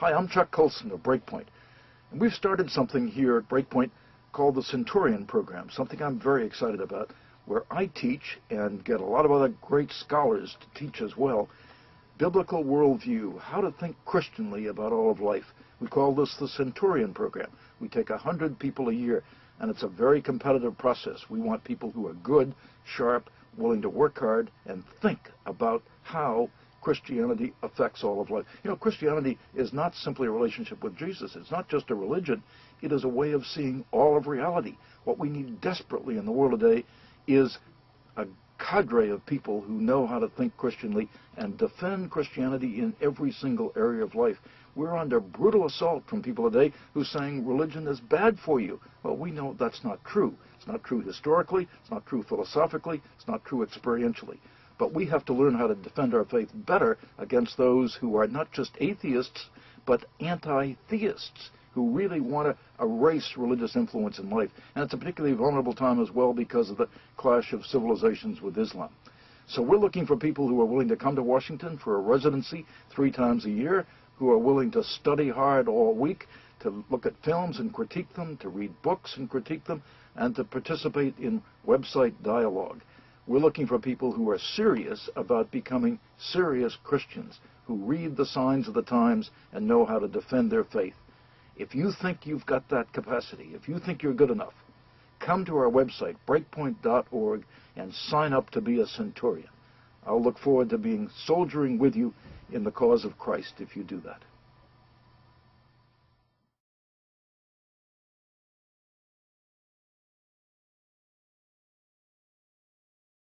Hi, I'm Chuck Colson of Breakpoint, and we've started something here at Breakpoint called the Centurion Program, something I'm very excited about, where I teach and get a lot of other great scholars to teach as well, biblical worldview, how to think Christianly about all of life. We call this the Centurion Program. We take 100 people a year, and it's a very competitive process. We want people who are good, sharp, willing to work hard, and think about how Christianity affects all of life. You know, Christianity is not simply a relationship with Jesus. It's not just a religion. It is a way of seeing all of reality. What we need desperately in the world today is a cadre of people who know how to think Christianly and defend Christianity in every single area of life. We're under brutal assault from people today who are saying religion is bad for you. Well, we know that's not true. It's not true historically. It's not true philosophically. It's not true experientially. But we have to learn how to defend our faith better against those who are not just atheists, but anti-theists, who really want to erase religious influence in life. And it's a particularly vulnerable time as well because of the clash of civilizations with Islam. So we're looking for people who are willing to come to Washington for a residency 3 times a year, who are willing to study hard all week, to look at films and critique them, to read books and critique them, and to participate in website dialogue. We're looking for people who are serious about becoming serious Christians, who read the signs of the times and know how to defend their faith. If you think you've got that capacity, if you think you're good enough, come to our website, Breakpoint.org, and sign up to be a centurion. I'll look forward to soldiering with you in the cause of Christ if you do that.